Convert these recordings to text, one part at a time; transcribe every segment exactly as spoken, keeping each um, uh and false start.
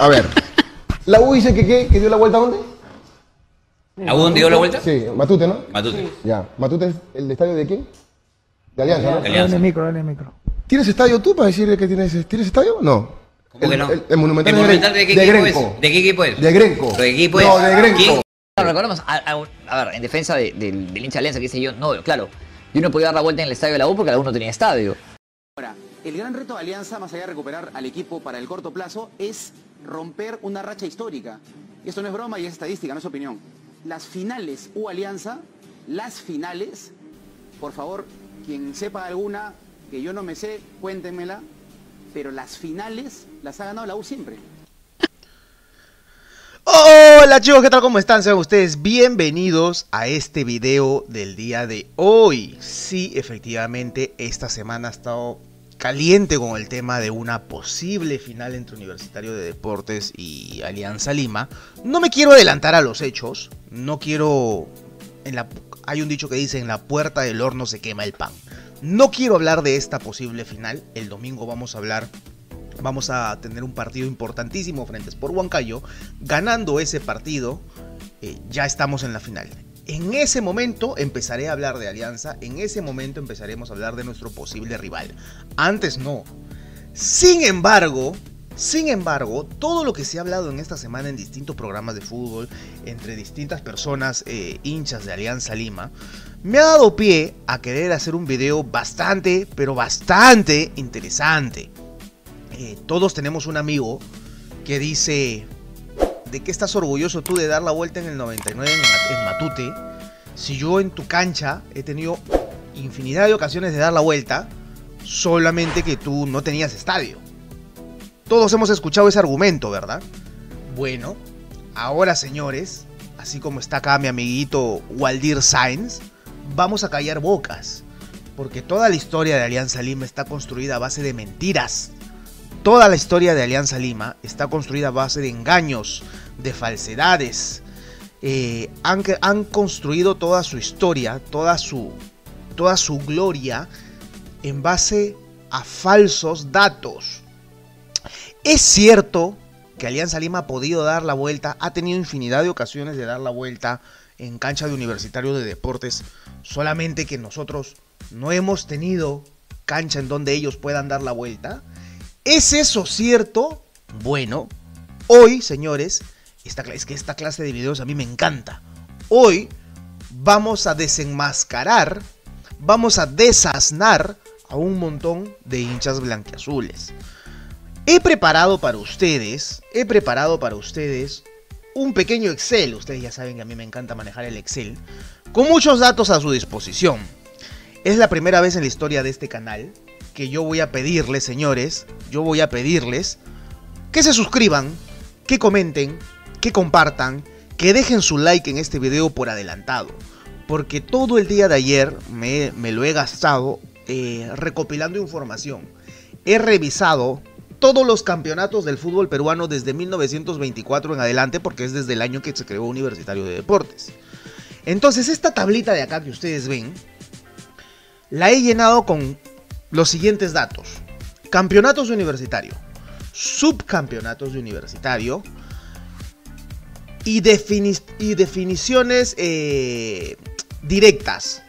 A ver, ¿la U dice que qué? ¿Que dio la vuelta a dónde? ¿La U dónde dio la vuelta? Sí, Matute, ¿no? Matute. Sí. Ya, ¿Matute es el estadio de quién? De Alianza, ¿no? De Alianza. Dale el micro, dale el micro. ¿Tienes estadio tú para decir que tienes, tienes estadio? No. ¿Cómo el, que no? El, el Monumental, el Monumental de, de, qué de, Grenco. ¿De qué equipo es? ¿De qué equipo es? ¿De Grenco? No, de Grenco. No, recordemos, a, a, a ver, en defensa del de, de hincha de Alianza, que dice yo, no, claro, yo no podía dar la vuelta en el estadio de la U porque la U no tenía estadio. Ahora, el gran reto de Alianza, más allá de recuperar al equipo para el corto plazo, es romper una racha histórica. Y esto no es broma y es estadística, no es opinión. Las finales U Alianza, las finales, por favor, quien sepa alguna, que yo no me sé, cuéntenmela. Pero las finales las ha ganado la U siempre. Hola chicos, ¿qué tal? ¿Cómo están? Sean ustedes bienvenidos a este video del día de hoy. Sí, efectivamente, esta semana ha estado caliente con el tema de una posible final entre Universitario de Deportes y Alianza Lima. No me quiero adelantar a los hechos. No quiero... En la... Hay un dicho que dice, en la puerta del horno se quema el pan. No quiero hablar de esta posible final. El domingo vamos a hablar, vamos a tener un partido importantísimo frente a Sport Huancayo. Ganando ese partido, eh, ya estamos en la final. En ese momento empezaré a hablar de Alianza, en ese momento empezaremos a hablar de nuestro posible rival. Antes no. Sin embargo, sin embargo, todo lo que se ha hablado en esta semana en distintos programas de fútbol, entre distintas personas eh, hinchas de Alianza Lima, me ha dado pie a querer hacer un video bastante, pero bastante interesante. Eh, todos tenemos un amigo que dice, ¿de qué estás orgulloso tú de dar la vuelta en el noventa y nueve en Matute? Si yo en tu cancha he tenido infinidad de ocasiones de dar la vuelta, solamente que tú no tenías estadio. Todos hemos escuchado ese argumento, ¿verdad? Bueno, ahora señores, así como está acá mi amiguito Waldir Sáenz, vamos a callar bocas, porque toda la historia de Alianza Lima está construida a base de mentiras. Toda la historia de Alianza Lima está construida a base de engaños, de falsedades. Eh, han, han construido toda su historia, toda su, toda su gloria en base a falsos datos. Es cierto que Alianza Lima ha podido dar la vuelta, ha tenido infinidad de ocasiones de dar la vuelta en cancha de Universitario de Deportes, solamente que nosotros no hemos tenido cancha en donde ellos puedan dar la vuelta. ¿Es eso cierto? Bueno, hoy, señores, esta, es que esta clase de videos a mí me encanta. Hoy vamos a desenmascarar, vamos a desasnar a un montón de hinchas blanquiazules. He preparado para ustedes, he preparado para ustedes... un pequeño Excel, ustedes ya saben que a mí me encanta manejar el Excel, con muchos datos a su disposición. Es la primera vez en la historia de este canal que yo voy a pedirles, señores, yo voy a pedirles que se suscriban, que comenten, que compartan, que dejen su like en este video por adelantado, porque todo el día de ayer me, me lo he gastado eh, recopilando información. He revisado todos los campeonatos del fútbol peruano desde mil novecientos veinticuatro en adelante, porque es desde el año que se creó Universitario de Deportes. Entonces, esta tablita de acá que ustedes ven, la he llenado con los siguientes datos. Campeonatos de Universitario, subcampeonatos de Universitario y, defini y definiciones eh, directas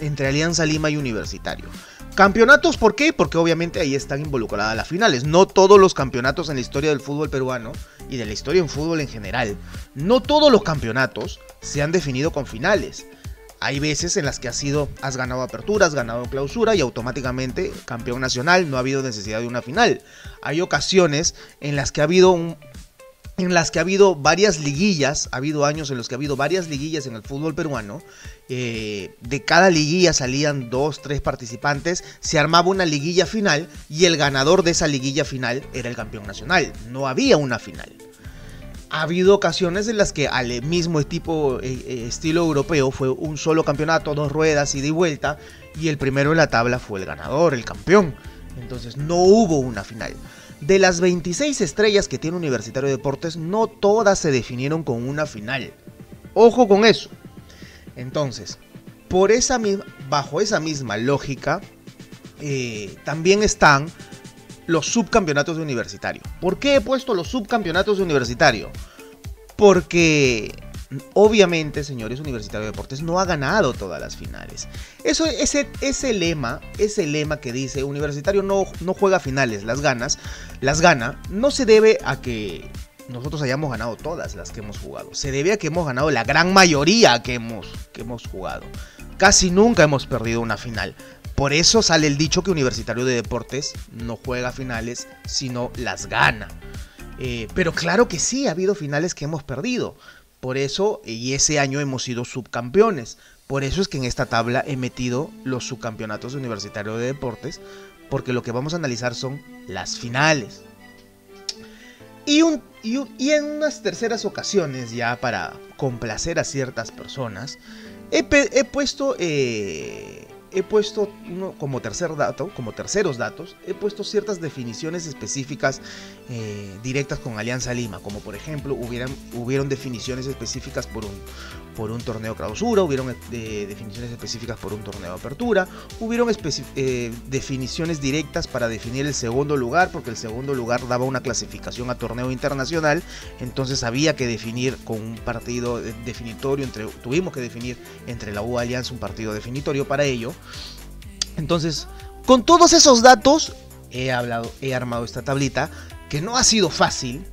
entre Alianza Lima y Universitario. Campeonatos, ¿por qué? Porque obviamente ahí están involucradas las finales. No todos los campeonatos en la historia del fútbol peruano y de la historia en fútbol en general, no todos los campeonatos se han definido con finales. Hay veces en las que has sido, has ganado apertura, has ganado clausura y automáticamente campeón nacional, no ha habido necesidad de una final. Hay ocasiones en las que ha habido un... en las que ha habido varias liguillas, ha habido años en los que ha habido varias liguillas en el fútbol peruano, eh, de cada liguilla salían dos, tres participantes, se armaba una liguilla final y el ganador de esa liguilla final era el campeón nacional, no había una final. Ha habido ocasiones en las que al mismo tipo, eh, estilo europeo fue un solo campeonato, dos ruedas, ida y vuelta, y el primero en la tabla fue el ganador, el campeón, entonces no hubo una final. De las veintiséis estrellas que tiene Universitario de Deportes, no todas se definieron con una final. Ojo con eso. Entonces, por esa misma, bajo esa misma lógica, eh, también están los subcampeonatos de Universitario. ¿Por qué he puesto los subcampeonatos de Universitario? Porque obviamente, señores, Universitario de Deportes no ha ganado todas las finales. Eso, ese, ese lema, ese lema que dice Universitario no, no juega finales, las ganas, las gana, no se debe a que nosotros hayamos ganado todas las que hemos jugado. Se debe a que hemos ganado la gran mayoría que hemos, que hemos jugado. Casi nunca hemos perdido una final. Por eso sale el dicho que Universitario de Deportes no juega finales, sino las gana. Eh, pero claro que sí, ha habido finales que hemos perdido. Por eso, y ese año hemos sido subcampeones, por eso es que en esta tabla he metido los subcampeonatos de Universitario de Deportes, porque lo que vamos a analizar son las finales. Y, un, y, un, y en unas terceras ocasiones, ya para complacer a ciertas personas, he, pe, he puesto, eh, he puesto uno, como tercer dato, como terceros datos, he puesto ciertas definiciones específicas eh, directas con Alianza Lima, como por ejemplo, hubieran, hubieron definiciones específicas por un, por un torneo clausura, hubieron eh, definiciones específicas por un torneo de apertura, hubieron eh, definiciones directas para definir el segundo lugar, porque el segundo lugar daba una clasificación a torneo internacional, entonces había que definir con un partido definitorio, entre, tuvimos que definir entre la U Alianza un partido definitorio para ello. Entonces, con todos esos datos, he, hablado, he armado esta tablita, que no ha sido fácil.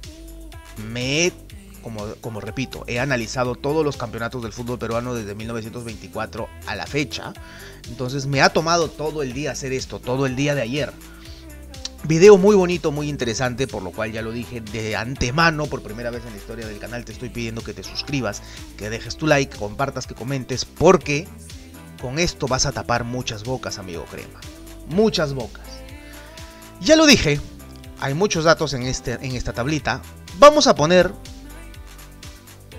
Me he, como, como repito, he analizado todos los campeonatos del fútbol peruano desde mil novecientos veinticuatro a la fecha. Entonces, me ha tomado todo el día hacer esto, todo el día de ayer. Video muy bonito, muy interesante, por lo cual ya lo dije de antemano, por primera vez en la historia del canal, te estoy pidiendo que te suscribas, que dejes tu like, que compartas, que comentes, porque con esto vas a tapar muchas bocas, amigo Crema. Muchas bocas. Ya lo dije, hay muchos datos en, este, en esta tablita. Vamos a poner...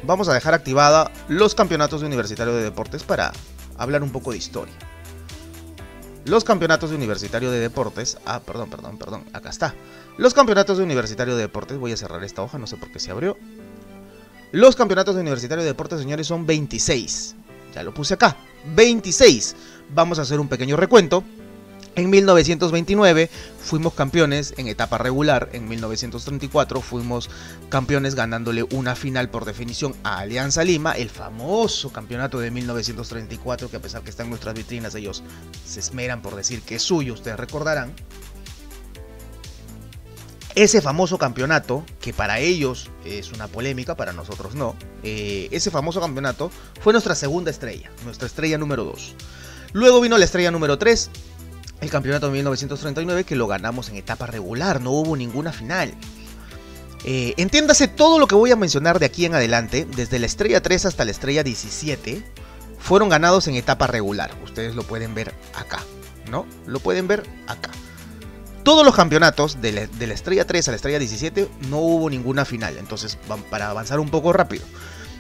Vamos a dejar activada los campeonatos de Universitario de Deportes para hablar un poco de historia. Los campeonatos de Universitario de Deportes... Ah, perdón, perdón, perdón. Acá está. Los campeonatos de Universitario de Deportes... Voy a cerrar esta hoja, no sé por qué se abrió. Los campeonatos de Universitario de Deportes, señores, son veintiséis. Ya lo puse acá. veintiséis. Vamos a hacer un pequeño recuento. En mil novecientos veintinueve fuimos campeones en etapa regular. En mil novecientos treinta y cuatro fuimos campeones ganándole una final por definición a Alianza Lima. El famoso campeonato de mil novecientos treinta y cuatro que, a pesar que está en nuestras vitrinas, ellos se esmeran por decir que es suyo. Ustedes recordarán. Ese famoso campeonato, que para ellos es una polémica, para nosotros no, eh, ese famoso campeonato fue nuestra segunda estrella, nuestra estrella número dos. Luego vino la estrella número tres, el campeonato de mil novecientos treinta y nueve, que lo ganamos en etapa regular, no hubo ninguna final. Eh, entiéndase, todo lo que voy a mencionar de aquí en adelante, desde la estrella tres hasta la estrella diecisiete, fueron ganados en etapa regular. Ustedes lo pueden ver acá, ¿no? Lo pueden ver acá. Todos los campeonatos, de la, de la estrella tres a la estrella diecisiete, no hubo ninguna final. Entonces, para avanzar un poco rápido.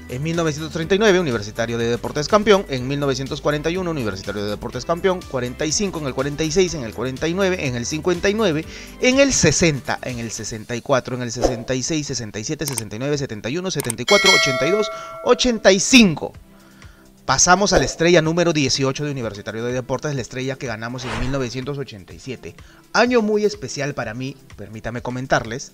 En mil novecientos treinta y nueve, Universitario de Deportes campeón. En mil novecientos cuarenta y uno, Universitario de Deportes campeón. cuarenta y cinco, en el cuarenta y seis, en el cuarenta y nueve, en el cincuenta y nueve, en el sesenta, en el sesenta y cuatro, en el sesenta y seis, sesenta y siete, sesenta y nueve, setenta y uno, setenta y cuatro, ochenta y dos, ochenta y cinco. Pasamos a la estrella número dieciocho de Universitario de Deportes, la estrella que ganamos en mil novecientos ochenta y siete. Año muy especial para mí, permítame comentarles,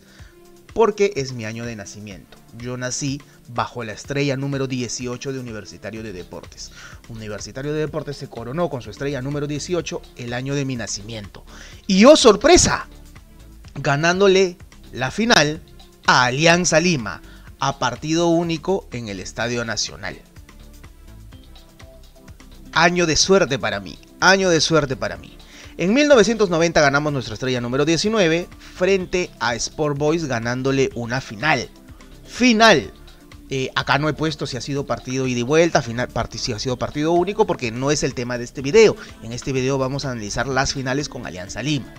porque es mi año de nacimiento. Yo nací bajo la estrella número dieciocho de Universitario de Deportes. Universitario de Deportes se coronó con su estrella número dieciocho el año de mi nacimiento. Y ¡oh, sorpresa!, ganándole la final a Alianza Lima, a partido único en el Estadio Nacional. Año de suerte para mí, año de suerte para mí. En mil novecientos noventa ganamos nuestra estrella número diecinueve frente a Sport Boys, ganándole una final. Final. Eh, acá no he puesto si ha sido partido ida y vuelta, final, part si ha sido partido único, porque no es el tema de este video. En este video vamos a analizar las finales con Alianza Lima.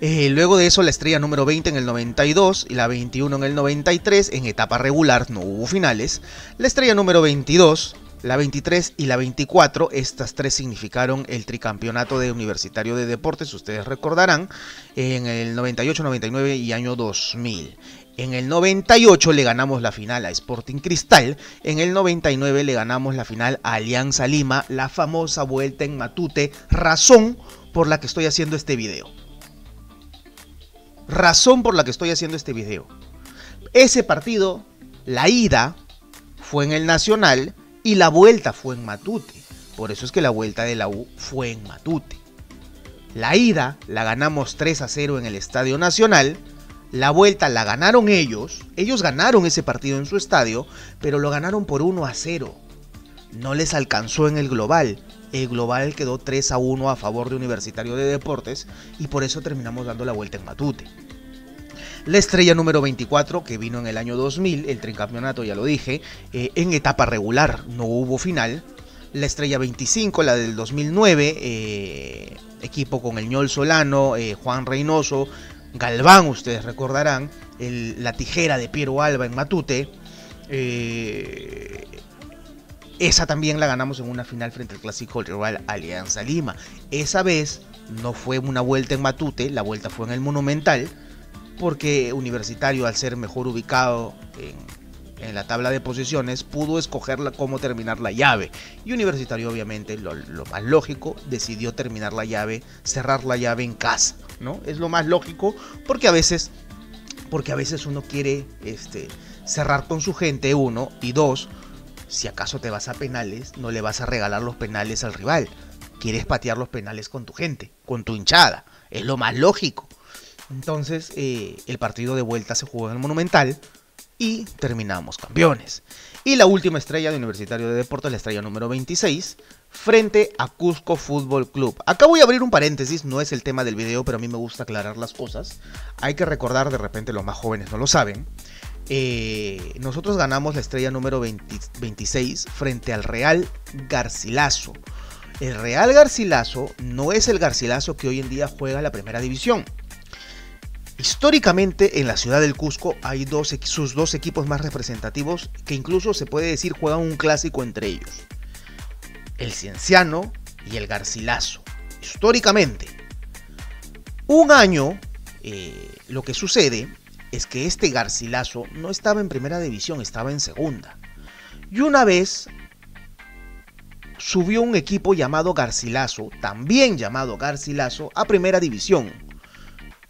Eh, luego de eso, la estrella número veinte en el noventa y dos y la veintiuno en el noventa y tres. En etapa regular no hubo finales. La estrella número veintidós... La veintitrés y la veinticuatro, estas tres significaron el tricampeonato de Universitario de Deportes, ustedes recordarán, en el noventa y ocho, noventa y nueve y año dos mil. En el noventa y ocho le ganamos la final a Sporting Cristal, en el noventa y nueve le ganamos la final a Alianza Lima, la famosa vuelta en Matute, razón por la que estoy haciendo este video. razón por la que estoy haciendo este video. Ese partido, la ida fue en el Nacional y la vuelta fue en Matute. Por eso es que la vuelta de la U fue en Matute. La ida la ganamos tres a cero en el Estadio Nacional. La vuelta la ganaron ellos. Ellos ganaron ese partido en su estadio, pero lo ganaron por uno a cero. No les alcanzó en el global. El global quedó tres a uno a favor de Universitario de Deportes y por eso terminamos dando la vuelta en Matute. La estrella número veinticuatro que vino en el año dos mil, el tricampeonato ya lo dije, eh, en etapa regular no hubo final. La estrella veinticinco, la del dos mil nueve, eh, equipo con el Ñol Solano, eh, Juan Reynoso, Galván, ustedes recordarán, el, la tijera de Piero Alba en Matute. Eh, Esa también la ganamos en una final frente al clásico rival Alianza Lima. Esa vez no fue una vuelta en Matute, la vuelta fue en el Monumental, porque Universitario, al ser mejor ubicado en, en la tabla de posiciones, pudo escoger la, cómo terminar la llave. Y Universitario, obviamente, lo, lo más lógico, decidió terminar la llave, cerrar la llave en casa, ¿no? Es lo más lógico, porque a veces, porque a veces uno quiere este, cerrar con su gente, uno, y dos, si acaso te vas a penales, no le vas a regalar los penales al rival. Quieres patear los penales con tu gente, con tu hinchada. Es lo más lógico. Entonces, eh, el partido de vuelta se jugó en el Monumental y terminamos campeones. Y la última estrella de Universitario de Deportes, la estrella número veintiséis, frente a Cusco Fútbol Club. Acá voy a abrir un paréntesis, no es el tema del video, pero a mí me gusta aclarar las cosas. Hay que recordar, de repente los más jóvenes no lo saben. Eh, nosotros ganamos la estrella número veinte, veintiséis frente al Real Garcilaso. El Real Garcilaso no es el Garcilaso que hoy en día juega la primera división. Históricamente en la ciudad del Cusco hay dos, sus dos equipos más representativos que incluso se puede decir juegan un clásico entre ellos. El Cienciano y el Garcilaso. Históricamente. Un año eh, lo que sucede es que este Garcilaso no estaba en primera división, estaba en segunda. Y una vez subió un equipo llamado Garcilaso, también llamado Garcilaso, a primera división,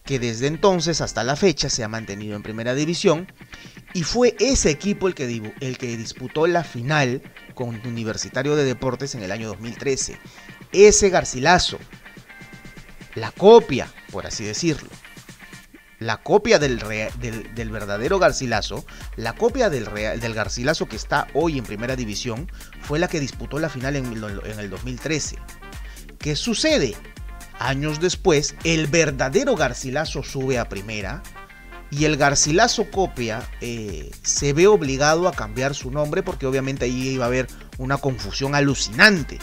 que desde entonces hasta la fecha se ha mantenido en primera división. Y fue ese equipo el que, el que disputó la final con Universitario de Deportes en el año dos mil trece. Ese Garcilaso, la copia, por así decirlo. La copia del, re, del, del verdadero Garcilaso, la copia del, re, del Garcilaso que está hoy en primera división, fue la que disputó la final en, en el dos mil trece. ¿Qué sucede? Años después, el verdadero Garcilaso sube a primera y el Garcilaso copia eh, se ve obligado a cambiar su nombre porque obviamente ahí iba a haber una confusión alucinante.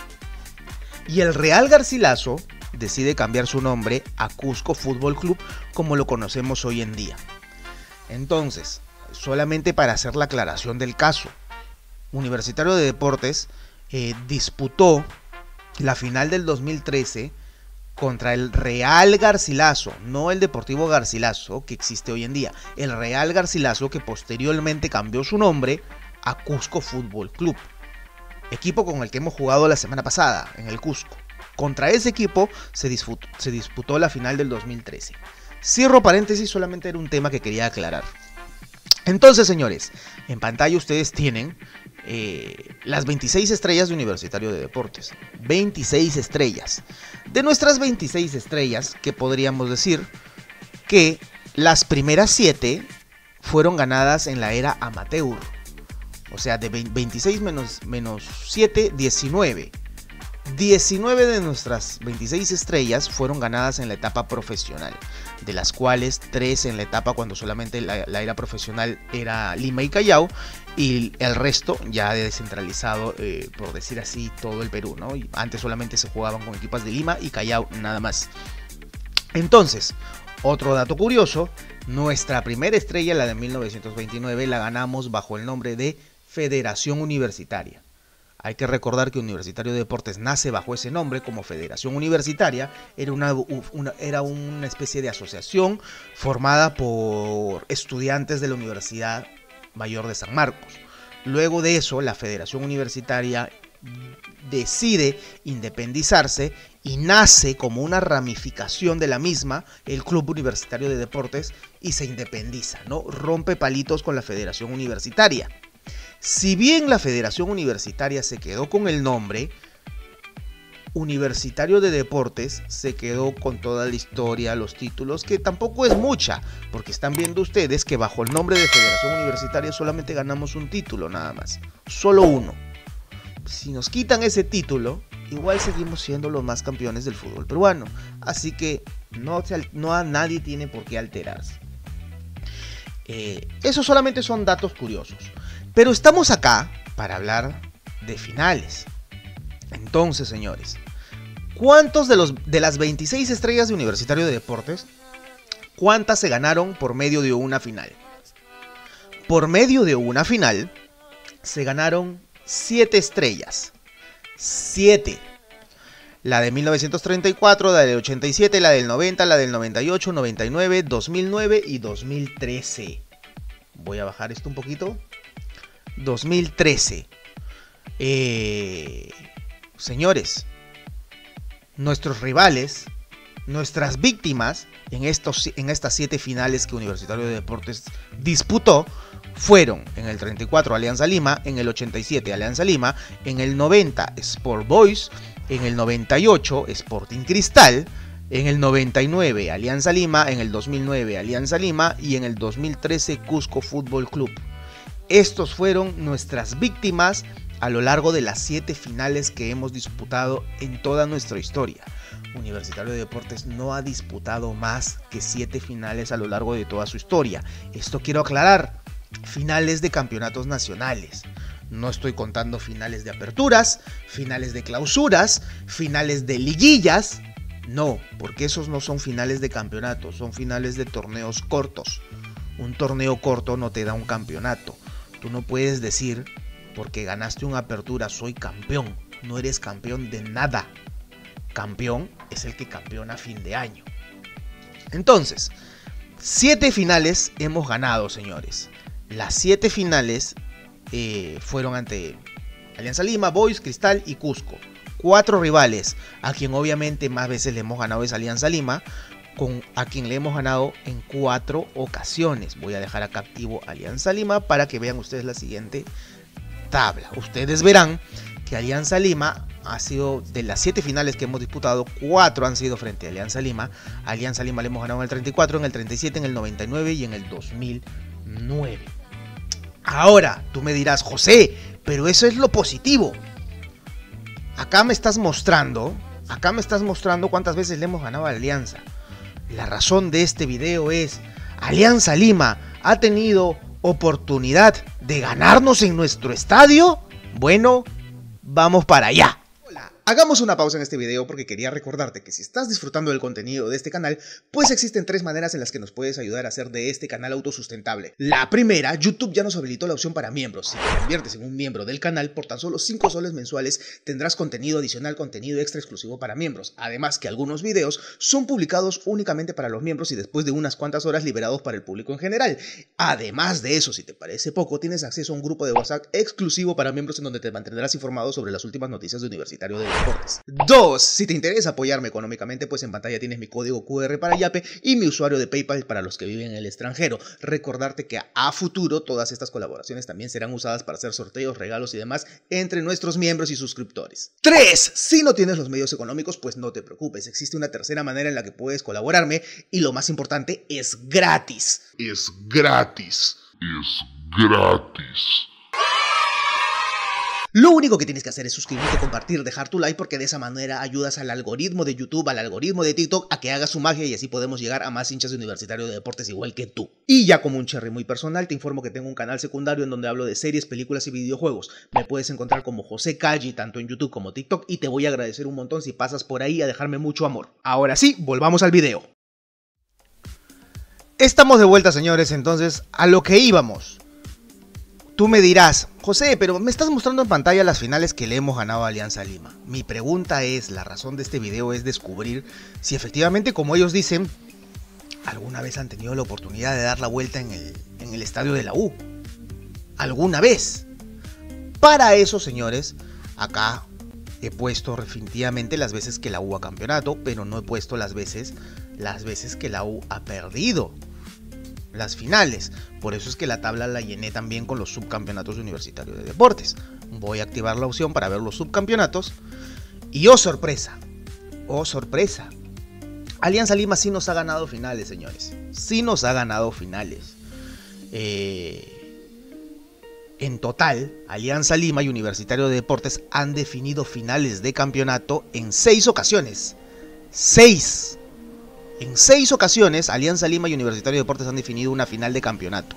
Y el Real Garcilaso decide cambiar su nombre a Cusco Fútbol Club como lo conocemos hoy en día. Entonces, solamente para hacer la aclaración del caso, Universitario de Deportes eh, disputó la final del dos mil trece contra el Real Garcilaso, no el Deportivo Garcilaso que existe hoy en día, el Real Garcilaso que posteriormente cambió su nombre a Cusco Fútbol Club, equipo con el que hemos jugado la semana pasada en el Cusco. Contra ese equipo se disputó, se disputó la final del dos mil trece. Cierro paréntesis, solamente era un tema que quería aclarar. Entonces, señores, en pantalla ustedes tienen eh, las veintiséis estrellas de Universitario de Deportes. veintiséis estrellas. De nuestras veintiséis estrellas, que podríamos decir que las primeras siete fueron ganadas en la era amateur. O sea, de veintiséis menos, menos siete, diecinueve. diecinueve de nuestras veintiséis estrellas fueron ganadas en la etapa profesional, de las cuales tres en la etapa cuando solamente la, la era profesional era Lima y Callao, y el resto ya descentralizado, eh, por decir así, todo el Perú, ¿no? Y antes solamente se jugaban con equipos de Lima y Callao nada más. Entonces, otro dato curioso, nuestra primera estrella, la de mil novecientos veintinueve, la ganamos bajo el nombre de Federación Universitaria. Hay que recordar que Universitario de Deportes nace bajo ese nombre como Federación Universitaria. Era una, una, era una especie de asociación formada por estudiantes de la Universidad Mayor de San Marcos. Luego de eso, la Federación Universitaria decide independizarse y nace como una ramificación de la misma el Club Universitario de Deportes y se independiza, ¿no? Rompe palitos con la Federación Universitaria. Si bien la Federación Universitaria se quedó con el nombre, Universitario de Deportes se quedó con toda la historia, los títulos, que tampoco es mucha, porque están viendo ustedes que bajo el nombre de Federación Universitaria solamente ganamos un título nada más, solo uno. Si nos quitan ese título, igual seguimos siendo los más campeones del fútbol peruano, así que no, no a nadie tiene por qué alterarse. Eh, esos solamente son datos curiosos, pero estamos acá para hablar de finales. Entonces, señores, ¿cuántos de, los, de las veintiséis estrellas de Universitario de Deportes, cuántas se ganaron por medio de una final? Por medio de una final, se ganaron siete estrellas. siete. La de mil novecientos treinta y cuatro, la del ochenta y siete, la del noventa, la del noventa y ocho, noventa y nueve, dos mil nueve y dos mil trece. Voy a bajar esto un poquito. dos mil trece. Eh... Señores, nuestros rivales, nuestras víctimas en, estos, en estas siete finales que Universitario de Deportes disputó fueron en el treinta y cuatro Alianza Lima, en el ochenta y siete Alianza Lima, en el noventa Sport Boys, en el noventa y ocho Sporting Cristal, en el noventa y nueve Alianza Lima, en el dos mil nueve Alianza Lima y en el dos mil trece Cusco Fútbol Club. Estos fueron nuestras víctimas a lo largo de las siete finales que hemos disputado en toda nuestra historia. Universitario de Deportes no ha disputado más que siete finales a lo largo de toda su historia. Esto quiero aclarar, finales de campeonatos nacionales. No estoy contando finales de aperturas, finales de clausuras, finales de liguillas. No, porque esos no son finales de campeonatos, son finales de torneos cortos. Un torneo corto no te da un campeonato. Tú no puedes decir, porque ganaste una apertura, soy campeón. No eres campeón de nada. Campeón es el que campeona a fin de año. Entonces, siete finales hemos ganado, señores. Las siete finales eh, fueron ante Alianza Lima, Boys, Cristal y Cusco. Cuatro rivales, a quien obviamente más veces le hemos ganado es Alianza Lima, con a quien le hemos ganado en cuatro ocasiones. Voy a dejar acá activo Alianza Lima para que vean ustedes la siguiente tabla. Ustedes verán que Alianza Lima ha sido, de las siete finales que hemos disputado, cuatro han sido frente a Alianza Lima. Alianza Lima le hemos ganado en el treinta y cuatro, en el treinta y siete, en el noventa y nueve y en el dos mil nueve. Ahora, tú me dirás, José, pero eso es lo positivo. Acá me estás mostrando, acá me estás mostrando cuántas veces le hemos ganado a Alianza. La razón de este video es, Alianza Lima ha tenido oportunidad de ganarnos en nuestro estadio. Bueno, vamos para allá. Hola, hagamos una pausa en este video porque quería recordarte que si estás disfrutando del contenido de este canal, pues existen tres maneras en las que nos puedes ayudar a hacer de este canal autosustentable. La primera, YouTube ya nos habilitó la opción para miembros. Si te conviertes en un miembro del canal, por tan solo cinco soles mensuales tendrás contenido adicional, contenido extra exclusivo para miembros. Además que algunos videos son publicados únicamente para los miembros y después de unas cuantas horas liberados para el público en general. Además de eso, si te parece poco, tienes acceso a un grupo de WhatsApp exclusivo para miembros en donde te mantendrás informado sobre las últimas noticias de Universitario de Deportes. Dos, si te interesa apoyarme económicamente, pues en pantalla tienes mi código cu erre para Yape y mi usuario de PayPal para los que viven en el extranjero. Recordarte que a futuro todas estas colaboraciones también serán usadas para hacer sorteos, regalos y demás entre nuestros miembros y suscriptores. Tres, si no tienes los medios económicos, pues no te preocupes, existe una tercera manera en la que puedes colaborarme y lo más importante, es gratis. Es gratis. Es gratis. Lo único que tienes que hacer es suscribirte, compartir, dejar tu like, porque de esa manera ayudas al algoritmo de YouTube, al algoritmo de TikTok a que haga su magia y así podemos llegar a más hinchas de Universitario de Deportes igual que tú. Y ya como un cherry muy personal, te informo que tengo un canal secundario en donde hablo de series, películas y videojuegos. Me puedes encontrar como José Kaji tanto en YouTube como TikTok y te voy a agradecer un montón si pasas por ahí a dejarme mucho amor. Ahora sí, volvamos al video. Estamos de vuelta, señores, entonces a lo que íbamos. Tú me dirás, José, pero me estás mostrando en pantalla las finales que le hemos ganado a Alianza Lima. Mi pregunta es, la razón de este video es descubrir si efectivamente, como ellos dicen, alguna vez han tenido la oportunidad de dar la vuelta en el, en el estadio de la U. Alguna vez. Para eso, señores, acá He puesto definitivamente las veces que la U ha campeonato, pero no he puesto las veces, las veces que la U ha perdido las finales. Por eso es que la tabla la llené también con los subcampeonatos universitarios de deportes. Voy a activar la opción para ver los subcampeonatos. Y oh sorpresa, oh sorpresa, Alianza Lima sí nos ha ganado finales, señores. Sí nos ha ganado finales. Eh, en total, Alianza Lima y Universitario de Deportes han definido finales de campeonato en seis ocasiones. Seis. En seis ocasiones, Alianza Lima y Universitario de Deportes han definido una final de campeonato,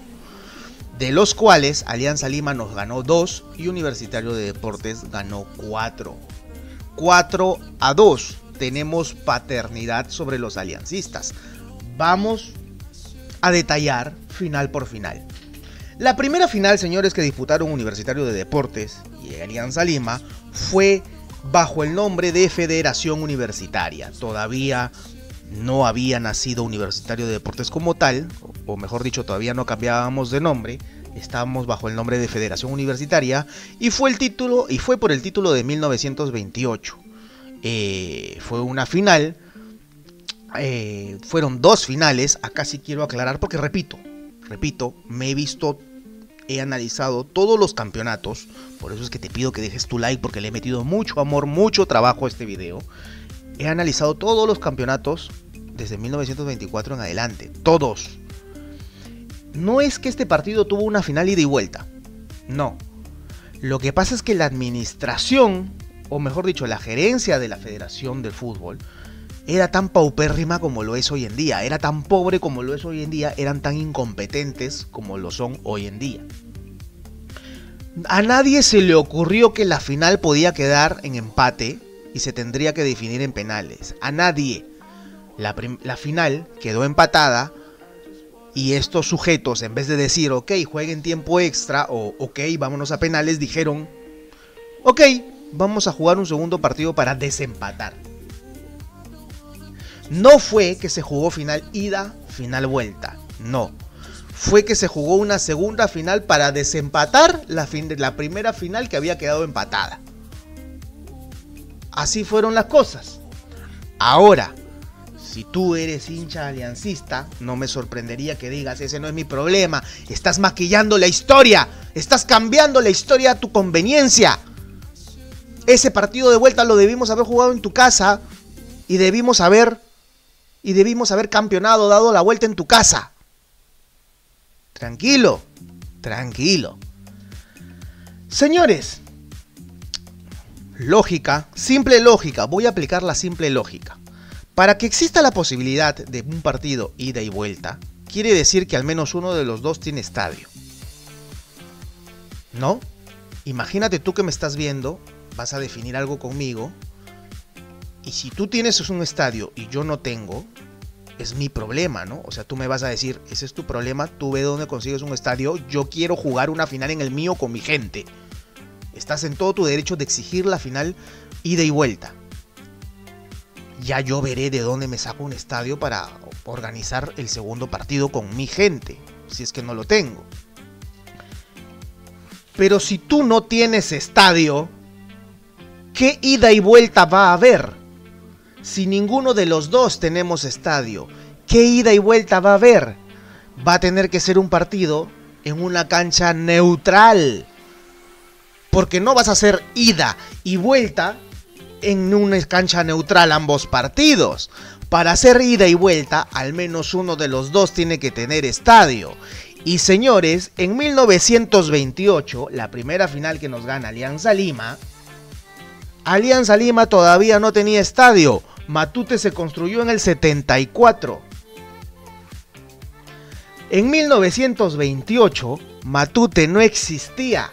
de los cuales Alianza Lima nos ganó dos y Universitario de Deportes ganó cuatro. cuatro a dos. Tenemos paternidad sobre los aliancistas. Vamos a detallar final por final. La primera final, señores, que disputaron Universitario de Deportes y Alianza Lima fue bajo el nombre de Federación Universitaria. Todavía no había nacido Universitario de Deportes como tal, o mejor dicho, todavía no cambiábamos de nombre. Estábamos bajo el nombre de Federación Universitaria y fue el título, y fue por el título de mil novecientos veintiocho. Eh, fue una final. Eh, fueron dos finales. Acá sí quiero aclarar porque repito, repito, me he visto, he analizado todos los campeonatos. Por eso es que te pido que dejes tu like, porque le he metido mucho amor, mucho trabajo a este video. He analizado todos los campeonatos desde mil novecientos veinticuatro en adelante. Todos. No es que este partido tuvo una final ida y vuelta. No. Lo que pasa es que la administración, o mejor dicho, la gerencia de la Federación del Fútbol, era tan paupérrima como lo es hoy en día, era tan pobre como lo es hoy en día, eran tan incompetentes como lo son hoy en día. A nadie se le ocurrió que la final podía quedar en empate y se tendría que definir en penales. A nadie. La, la final quedó empatada y estos sujetos, en vez de decir, ok, jueguen tiempo extra, o ok, vámonos a penales, dijeron, ok, vamos a jugar un segundo partido para desempatar. No fue que se jugó final ida, final vuelta. No. Fue que se jugó una segunda final para desempatar la, fin de la primera final que había quedado empatada. Así fueron las cosas. Ahora, si tú eres hincha aliancista, no me sorprendería que digas, ese no es mi problema. Estás maquillando la historia. Estás cambiando la historia a tu conveniencia. Ese partido de vuelta lo debimos haber jugado en tu casa y debimos haber y debimos haber campeonado, dado la vuelta en tu casa. Tranquilo, tranquilo. Señores, lógica, simple lógica, voy a aplicar la simple lógica. Para que exista la posibilidad de un partido ida y vuelta, quiere decir que al menos uno de los dos tiene estadio, ¿no? Imagínate tú que me estás viendo, vas a definir algo conmigo, y si tú tienes un estadio y yo no tengo, es mi problema, ¿no? O sea, tú me vas a decir, ese es tu problema, tú ve dónde consigues un estadio, yo quiero jugar una final en el mío con mi gente. Estás en todo tu derecho de exigir la final ida y vuelta. Ya yo veré de dónde me saco un estadio para organizar el segundo partido con mi gente, si es que no lo tengo. Pero si tú no tienes estadio, ¿qué ida y vuelta va a haber? Si ninguno de los dos tenemos estadio, ¿qué ida y vuelta va a haber? Va a tener que ser un partido en una cancha neutral. Porque no vas a hacer ida y vuelta en una cancha neutral ambos partidos. Para hacer ida y vuelta, al menos uno de los dos tiene que tener estadio. Y señores, en mil novecientos veintiocho, la primera final que nos gana Alianza Lima, Alianza Lima todavía no tenía estadio. Matute se construyó en el setenta y cuatro. En mil novecientos veintiocho, Matute no existía.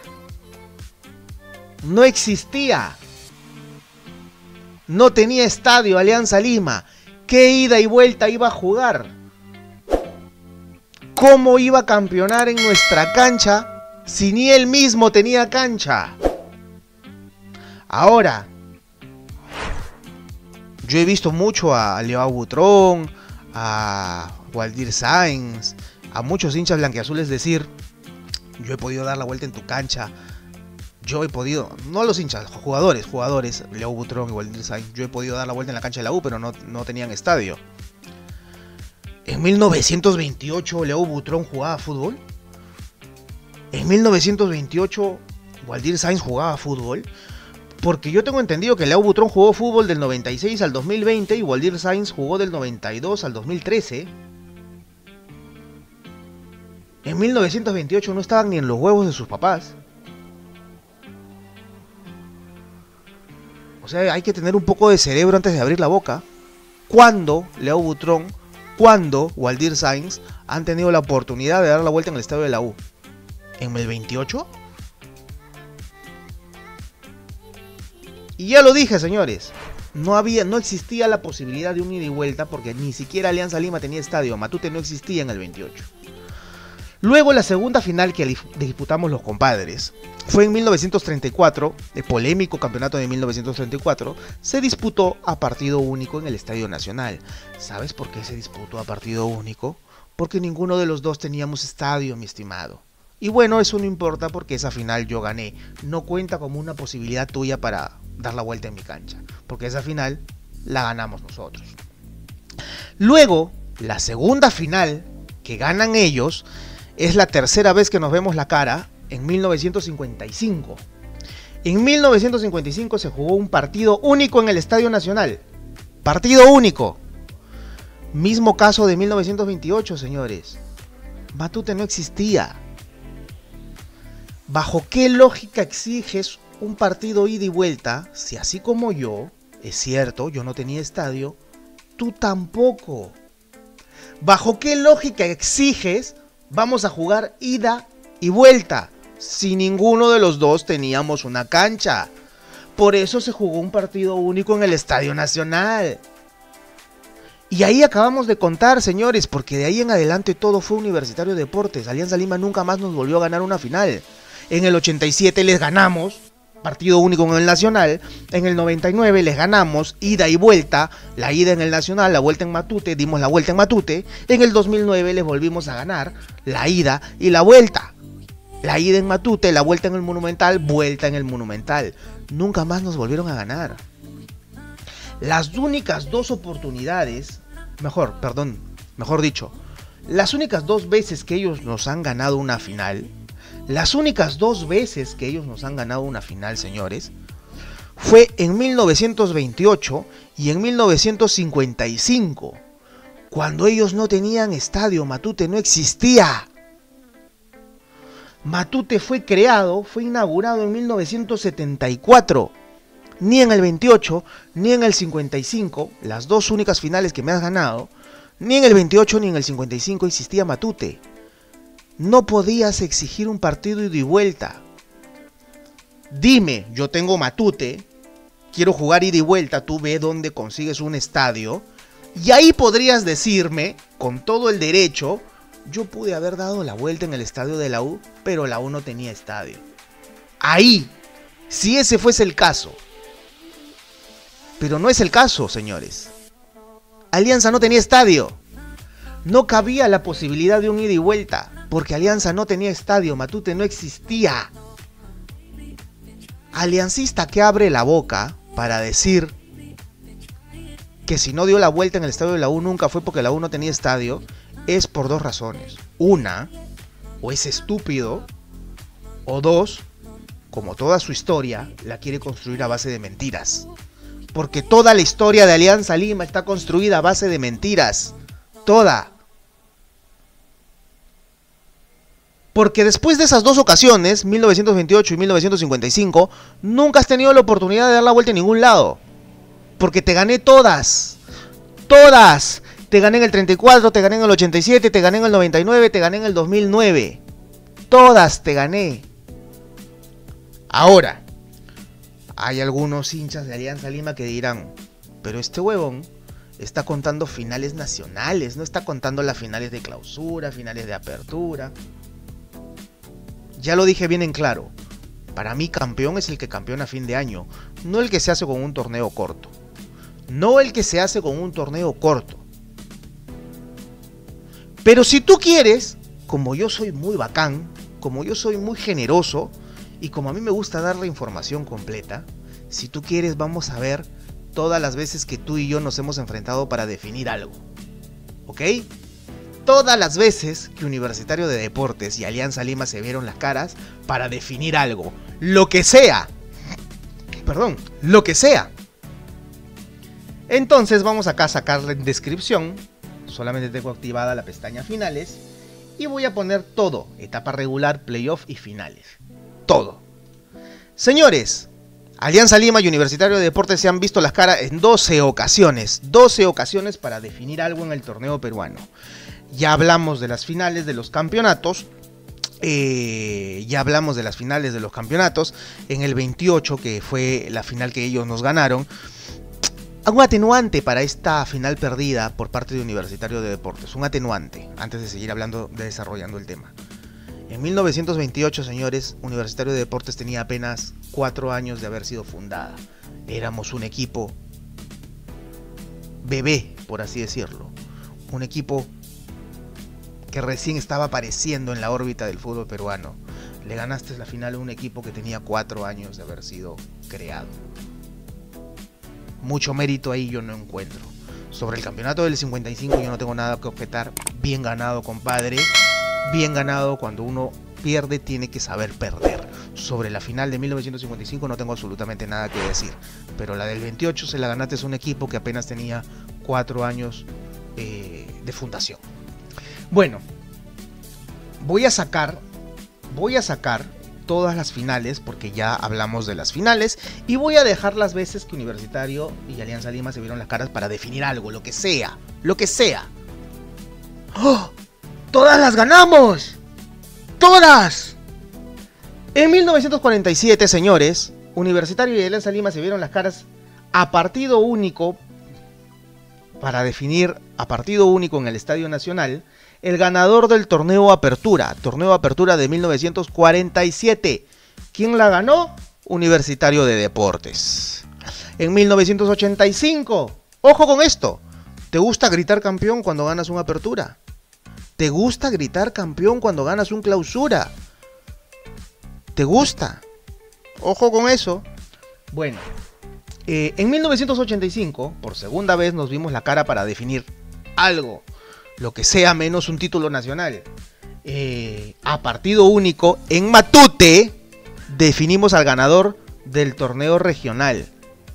No existía. No tenía estadio Alianza Lima. ¿Qué ida y vuelta iba a jugar? ¿Cómo iba a campeonar en nuestra cancha si ni él mismo tenía cancha? Ahora, yo he visto mucho a Leao Butrón, a Waldir Sáenz, a muchos hinchas blanquiazules decir, yo he podido dar la vuelta en tu cancha, yo he podido, no los hinchas, jugadores, jugadores, Leao Butrón y Waldir Sáenz, yo he podido dar la vuelta en la cancha de la U, pero no, no tenían estadio. En mil novecientos veintiocho Leao Butrón jugaba fútbol. En mil novecientos veintiocho Waldir Sáenz jugaba fútbol. Porque yo tengo entendido que Leao Butrón jugó fútbol del noventa y seis al dos mil veinte y Waldir Sáenz jugó del noventa y dos al dos mil trece. En mil novecientos veintiocho no estaban ni en los huevos de sus papás. O sea, hay que tener un poco de cerebro antes de abrir la boca. ¿Cuándo Leao Butrón, cuándo Waldir Sáenz han tenido la oportunidad de dar la vuelta en el estadio de la U? ¿En el veintiocho? Y ya lo dije, señores, no, había, no existía la posibilidad de un ida y vuelta porque ni siquiera Alianza Lima tenía estadio. Matute no existía en el veintiocho. Luego la segunda final que disputamos los compadres fue en mil novecientos treinta y cuatro, el polémico campeonato de mil novecientos treinta y cuatro, se disputó a partido único en el Estadio Nacional. ¿Sabes por qué se disputó a partido único? Porque ninguno de los dos teníamos estadio, mi estimado. Y bueno, eso no importa porque esa final yo gané. No cuenta como una posibilidad tuya para dar la vuelta en mi cancha, porque esa final la ganamos nosotros. Luego, la segunda final que ganan ellos. Es la tercera vez que nos vemos la cara en mil novecientos cincuenta y cinco. En mil novecientos cincuenta y cinco se jugó un partido único en el Estadio Nacional. Partido único. Mismo caso de mil novecientos veintiocho, señores. Matute no existía. ¿Bajo qué lógica exiges un partido ida y vuelta si así como yo, es cierto, yo no tenía estadio, tú tampoco? ¿Bajo qué lógica exiges vamos a jugar ida y vuelta si ninguno de los dos teníamos una cancha? Por eso se jugó un partido único en el Estadio Nacional. Y ahí acabamos de contar, señores, porque de ahí en adelante todo fue Universitario de Deportes. Alianza Lima nunca más nos volvió a ganar una final. En el ochenta y siete les ganamos, partido único en el Nacional. En el noventa y nueve les ganamos, ida y vuelta, la ida en el Nacional, la vuelta en Matute, dimos la vuelta en Matute. En el dos mil nueve les volvimos a ganar, la ida y la vuelta, la ida en Matute, la vuelta en el Monumental, vuelta en el Monumental. Nunca más nos volvieron a ganar. Las únicas dos oportunidades, mejor, perdón, mejor dicho, las únicas dos veces que ellos nos han ganado una final, Las únicas dos veces que ellos nos han ganado una final, señores, fue en mil novecientos veintiocho y en mil novecientos cincuenta y cinco, cuando ellos no tenían estadio. Matute no existía. Matute fue creado, fue inaugurado en mil novecientos setenta y cuatro, ni en el veintiocho, ni en el cincuenta y cinco, las dos únicas finales que me has ganado, ni en el veintiocho ni en el cincuenta y cinco existía Matute. No podías exigir un partido ida y vuelta. Dime, yo tengo Matute, quiero jugar ida y vuelta, tú ve dónde consigues un estadio. Y ahí podrías decirme, con todo el derecho, yo pude haber dado la vuelta en el estadio de la U, pero la U no tenía estadio. Ahí, si ese fuese el caso. Pero no es el caso, señores. Alianza no tenía estadio. No cabía la posibilidad de un ida y vuelta, porque Alianza no tenía estadio, Matute no existía. Aliancista que abre la boca para decir que si no dio la vuelta en el estadio de la U nunca fue porque la U no tenía estadio, es por dos razones. Una, o es estúpido, o dos, como toda su historia, la quiere construir a base de mentiras. Porque toda la historia de Alianza Lima está construida a base de mentiras. Toda. Porque después de esas dos ocasiones, mil novecientos veintiocho y mil novecientos cincuenta y cinco, nunca has tenido la oportunidad de dar la vuelta en ningún lado. Porque te gané todas. Todas. Te gané en el treinta y cuatro, te gané en el ochenta y siete, te gané en el noventa y nueve, te gané en el dos mil nueve. Todas te gané. Ahora, hay algunos hinchas de Alianza Lima que dirán, pero este huevón está contando finales nacionales, no está contando las finales de clausura, finales de apertura. Ya lo dije bien en claro, para mí campeón es el que campeona a fin de año, no el que se hace con un torneo corto. No el que se hace con un torneo corto. Pero si tú quieres, como yo soy muy bacán, como yo soy muy generoso, Y como a mí me gusta dar la información completa, si tú quieres vamos a ver todas las veces que tú y yo nos hemos enfrentado para definir algo. ¿Ok? Todas las veces que Universitario de Deportes y Alianza Lima se vieron las caras para definir algo. Lo que sea. Perdón, lo que sea. Entonces vamos acá a sacarle en descripción. Solamente tengo activada la pestaña finales. Y voy a poner todo. Etapa regular, playoff y finales. Todo. Señores, Alianza Lima y Universitario de Deportes se han visto las caras en doce ocasiones. doce ocasiones para definir algo en el torneo peruano. Ya hablamos de las finales de los campeonatos, eh, ya hablamos de las finales de los campeonatos, en el veintiocho, que fue la final que ellos nos ganaron. Un atenuante para esta final perdida por parte de Universitario de Deportes, un atenuante, antes de seguir hablando, de desarrollando el tema. En mil novecientos veintiocho, señores, Universitario de Deportes tenía apenas cuatro años de haber sido fundada. Éramos un equipo bebé, por así decirlo, un equipo que recién estaba apareciendo en la órbita del fútbol peruano. Le ganaste la final a un equipo que tenía cuatro años de haber sido creado. Mucho mérito ahí yo no encuentro. Sobre el campeonato del cincuenta y cinco yo no tengo nada que objetar. Bien ganado, compadre. Bien ganado. Cuando uno pierde tiene que saber perder. Sobre la final de mil novecientos cincuenta y cinco no tengo absolutamente nada que decir. Pero la del veintiocho se la ganaste a un equipo que apenas tenía cuatro años eh, de fundación. Bueno, voy a sacar, voy a sacar todas las finales porque ya hablamos de las finales y voy a dejar las veces que Universitario y Alianza Lima se vieron las caras para definir algo, lo que sea, lo que sea. ¡Oh! ¡Todas las ganamos! ¡Todas! En mil novecientos cuarenta y siete, señores, Universitario y Alianza Lima se vieron las caras a partido único para definir a partido único en el Estadio Nacional el ganador del torneo Apertura, torneo Apertura de mil novecientos cuarenta y siete. ¿Quién la ganó? Universitario de Deportes. En mil novecientos ochenta y cinco, ojo con esto, ¿te gusta gritar campeón cuando ganas una Apertura? ¿Te gusta gritar campeón cuando ganas un Clausura? ¿Te gusta? Ojo con eso. Bueno, eh, en mil novecientos ochenta y cinco, por segunda vez nos vimos la cara para definir algo. Lo que sea menos un título nacional. Eh, a partido único, en Matute, definimos al ganador del torneo regional.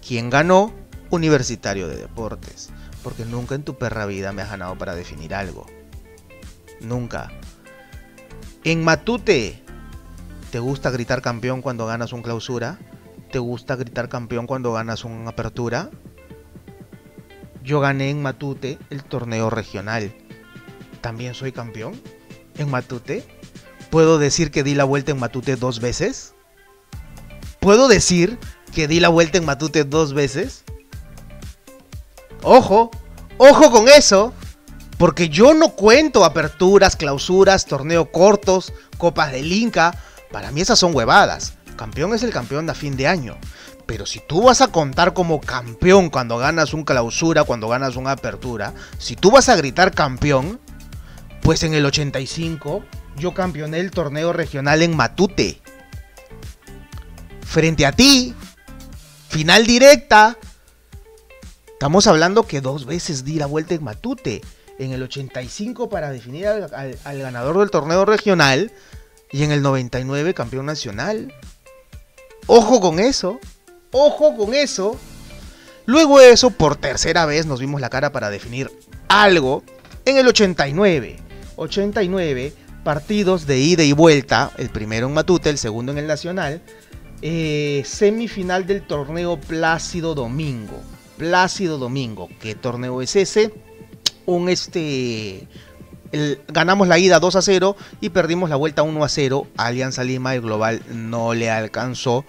¿Quién ganó? Universitario de Deportes. Porque nunca en tu perra vida me has ganado para definir algo. Nunca. En Matute, ¿te gusta gritar campeón cuando ganas un Clausura? ¿Te gusta gritar campeón cuando ganas una Apertura? Yo gané en Matute el torneo regional. ¿También soy campeón en Matute? ¿Puedo decir que di la vuelta en Matute dos veces? ¿Puedo decir que di la vuelta en Matute dos veces? ¡Ojo! ¡Ojo con eso! Porque yo no cuento aperturas, clausuras, torneo cortos, copas del Inca. Para mí esas son huevadas. Campeón es el campeón a fin de año. Pero si tú vas a contar como campeón cuando ganas un clausura, cuando ganas una apertura, si tú vas a gritar campeón, pues en el ochenta y cinco yo campeoné el torneo regional en Matute. Frente a ti, final directa. Estamos hablando que dos veces di la vuelta en Matute. En el ochenta y cinco para definir al, al, al ganador del torneo regional y en el noventa y nueve campeón nacional. Ojo con eso. Ojo con eso. Luego de eso, por tercera vez nos vimos la cara para definir algo en el ochenta y nueve. ochenta y nueve partidos de ida y vuelta. El primero en Matute, el segundo en el Nacional. Eh, semifinal del torneo Plácido Domingo. Plácido Domingo. ¿Qué torneo es ese? Un este... El, ganamos la ida dos a cero y perdimos la vuelta uno a cero. Alianza Lima, el global no le alcanzó.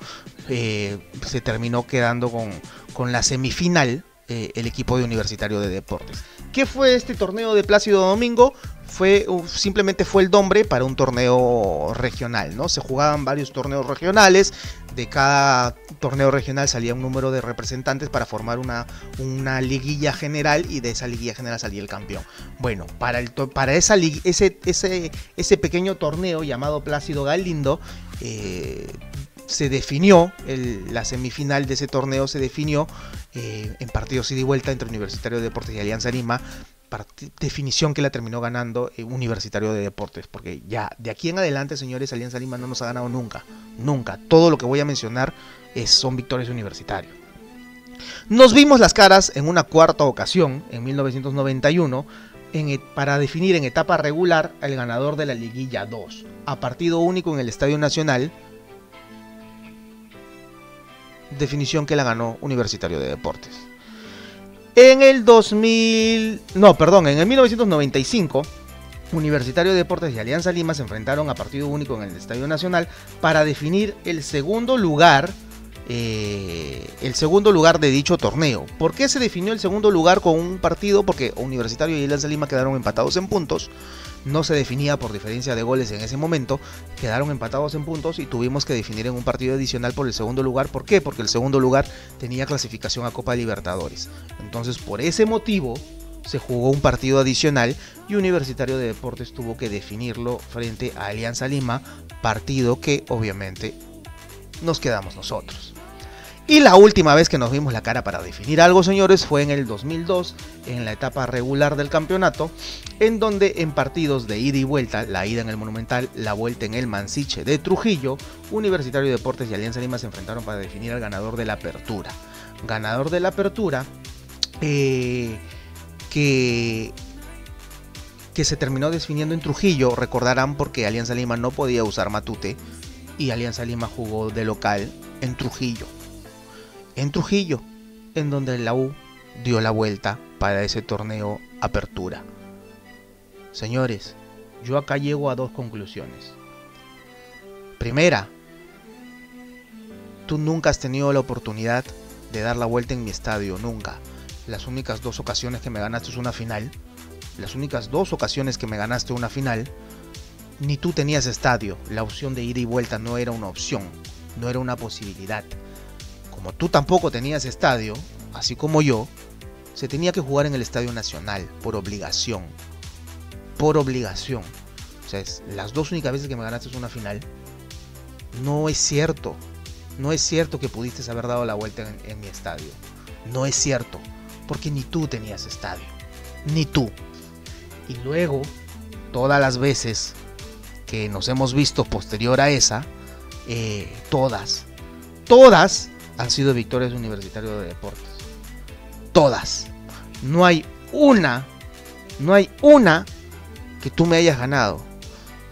Eh, se terminó quedando con, con la semifinal eh, el equipo de Universitario de Deportes. ¿Qué fue este torneo de Plácido Domingo? Fue, simplemente fue el nombre para un torneo regional, ¿no? Se jugaban varios torneos regionales. De cada torneo regional salía un número de representantes para formar una, una liguilla general y de esa liguilla general salía el campeón. Bueno, para, el, para esa, ese, ese, ese pequeño torneo llamado Plácido Galindo, eh, se definió, el, la semifinal de ese torneo se definió eh, en partidos ida y vuelta entre Universitario de Deportes y Alianza Lima, definición que la terminó ganando eh, Universitario de Deportes, porque ya de aquí en adelante, señores, Alianza Lima no nos ha ganado nunca, nunca. Todo lo que voy a mencionar es, son victorias de Universitario. Nos vimos las caras en una cuarta ocasión, en mil novecientos noventa y uno, en, para definir en etapa regular al ganador de la Liguilla dos, a partido único en el Estadio Nacional, definición que la ganó Universitario de Deportes. En el dos mil, no, perdón, en el mil novecientos noventa y cinco, Universitario de Deportes y Alianza Lima se enfrentaron a partido único en el Estadio Nacional para definir el segundo lugar, eh, el segundo lugar de dicho torneo. ¿Por qué se definió el segundo lugar con un partido? Porque Universitario y Alianza Lima quedaron empatados en puntos. No se definía por diferencia de goles en ese momento, quedaron empatados en puntos y tuvimos que definir en un partido adicional por el segundo lugar. ¿Por qué? Porque el segundo lugar tenía clasificación a Copa Libertadores. Entonces, por ese motivo, se jugó un partido adicional y Universitario de Deportes tuvo que definirlo frente a Alianza Lima, partido que obviamente nos quedamos nosotros. Y la última vez que nos vimos la cara para definir algo, señores, fue en el dos mil dos, en la etapa regular del campeonato, en donde en partidos de ida y vuelta, la ida en el Monumental, la vuelta en el Mansiche de Trujillo, Universitario de Deportes y Alianza Lima se enfrentaron para definir al ganador de la apertura. Ganador de la apertura eh, que... que se terminó definiendo en Trujillo, recordarán, porque Alianza Lima no podía usar Matute y Alianza Lima jugó de local en Trujillo. En Trujillo, en donde la U dio la vuelta para ese torneo apertura. Señores, yo acá llego a dos conclusiones. Primera, tú nunca has tenido la oportunidad de dar la vuelta en mi estadio, nunca. Las únicas dos ocasiones que me ganaste es una final, las únicas dos ocasiones que me ganaste una final, ni tú tenías estadio, la opción de ida y vuelta no era una opción, no era una posibilidad. Como tú tampoco tenías estadio, así como yo, se tenía que jugar en el Estadio Nacional, por obligación. Por obligación. O sea, es, las dos únicas veces que me ganaste es una final. No es cierto. No es cierto que pudiste haber dado la vuelta en, en mi estadio. No es cierto. Porque ni tú tenías estadio. Ni tú. Y luego, todas las veces que nos hemos visto posterior a esa, eh, todas, todas... han sido victorias de Universitario de Deportes. Todas. No hay una, no hay una que tú me hayas ganado.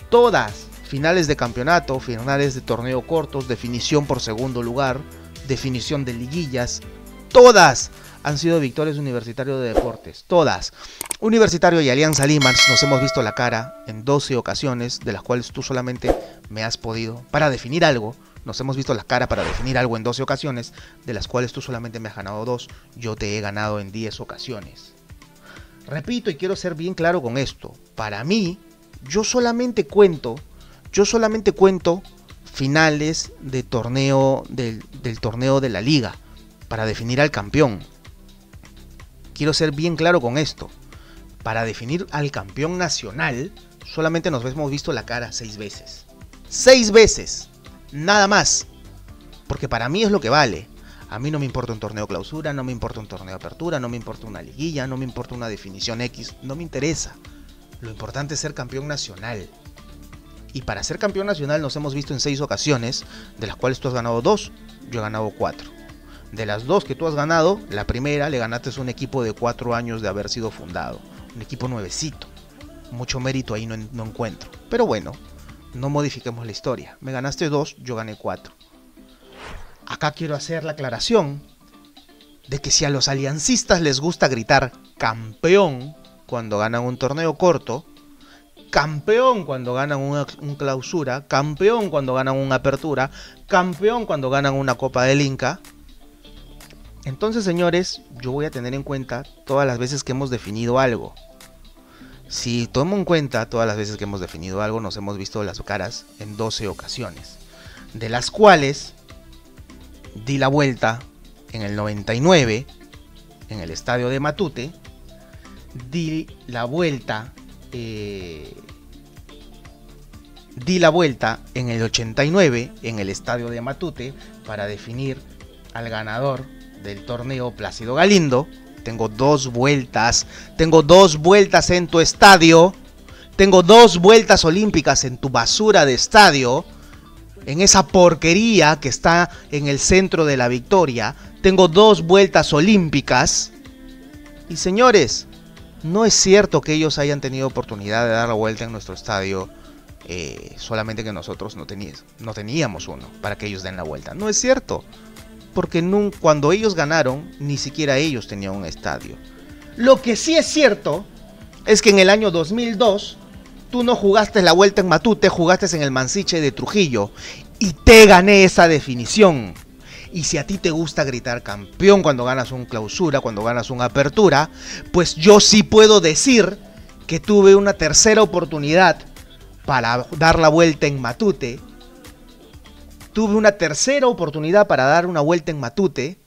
Todas. Finales de campeonato, finales de torneo cortos, definición por segundo lugar, definición de liguillas. Todas han sido victorias de Universitario de Deportes. Todas. Universitario y Alianza Lima nos hemos visto la cara en doce ocasiones, de las cuales tú solamente me has podido, para definir algo, nos hemos visto la cara para definir algo en doce ocasiones, de las cuales tú solamente me has ganado dos, yo te he ganado en diez ocasiones. Repito, y quiero ser bien claro con esto, para mí, yo solamente cuento, yo solamente cuento finales de torneo, del, del torneo de la liga, para definir al campeón. Quiero ser bien claro con esto, para definir al campeón nacional, solamente nos hemos visto la cara seis veces. ¡Seis veces! Nada más, porque para mí es lo que vale. A mí no me importa un torneo clausura, no me importa un torneo apertura, no me importa una liguilla, no me importa una definición X, no me interesa. Lo importante es ser campeón nacional. Y para ser campeón nacional nos hemos visto en seis ocasiones, de las cuales tú has ganado dos, yo he ganado cuatro. De las dos que tú has ganado, la primera le ganaste a un equipo de cuatro años de haber sido fundado, un equipo nuevecito. Mucho mérito ahí no, no encuentro, pero bueno. No modifiquemos la historia. Me ganaste dos, yo gané cuatro. Acá quiero hacer la aclaración de que si a los aliancistas les gusta gritar campeón cuando ganan un torneo corto, campeón cuando ganan una un clausura, campeón cuando ganan una apertura, campeón cuando ganan una Copa del Inca, entonces, señores, yo voy a tener en cuenta todas las veces que hemos definido algo. Si tomo en cuenta todas las veces que hemos definido algo, nos hemos visto las caras en doce ocasiones, de las cuales di la vuelta en el noventa y nueve, en el estadio de Matute, di la vuelta eh, di la vuelta en el ochenta y nueve en el estadio de Matute para definir al ganador del torneo, Plácido Galindo. Tengo dos vueltas, tengo dos vueltas en tu estadio, tengo dos vueltas olímpicas en tu basura de estadio, en esa porquería que está en el centro de la Victoria. Tengo dos vueltas olímpicas. Y señores, no es cierto que ellos hayan tenido oportunidad de dar la vuelta en nuestro estadio, eh, solamente que nosotros no, no teníamos uno para que ellos den la vuelta. No es cierto, porque no, cuando ellos ganaron, ni siquiera ellos tenían un estadio. Lo que sí es cierto es que en el año dos mil dos, tú no jugaste la vuelta en Matute, jugaste en el Mansiche de Trujillo, y te gané esa definición. Y si a ti te gusta gritar campeón cuando ganas un clausura, cuando ganas una apertura, pues yo sí puedo decir que tuve una tercera oportunidad para dar la vuelta en Matute. Tuve una tercera oportunidad para dar una vuelta en Matute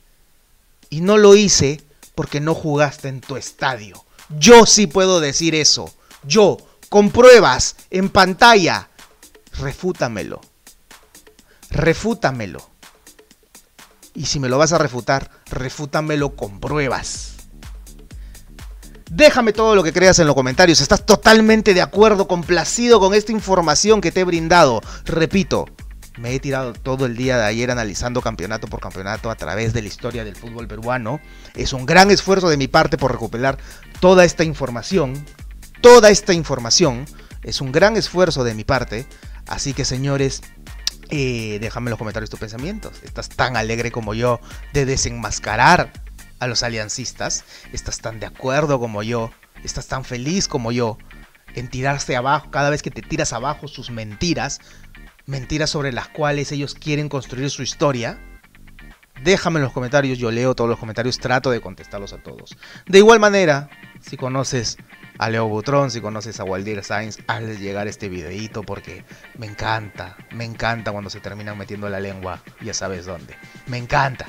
y no lo hice porque no jugaste en tu estadio. Yo sí puedo decir eso. Yo, con pruebas, en pantalla. Refútamelo. Refútamelo. Y si me lo vas a refutar, refútamelo con pruebas. Déjame todo lo que creas en los comentarios. ¿Estás totalmente de acuerdo, complacido con esta información que te he brindado? Repito, me he tirado todo el día de ayer analizando campeonato por campeonato a través de la historia del fútbol peruano. Es un gran esfuerzo de mi parte por recopilar toda esta información. Toda esta información es un gran esfuerzo de mi parte. Así que, señores, Eh, déjame en los comentarios tus pensamientos. ¿Estás tan alegre como yo de desenmascarar a los aliancistas? ¿Estás tan de acuerdo como yo? ¿Estás tan feliz como yo en tirarse abajo, cada vez que te tiras abajo, sus mentiras? Mentiras sobre las cuales ellos quieren construir su historia. Déjame en los comentarios, yo leo todos los comentarios, trato de contestarlos a todos. De igual manera, si conoces a Leao Butrón, si conoces a Waldir Sáenz, hazles llegar este videito porque me encanta, me encanta cuando se terminan metiendo la lengua, ya sabes dónde, me encanta.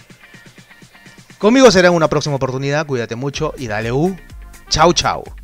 Conmigo será una próxima oportunidad, cuídate mucho y dale u, chau chau.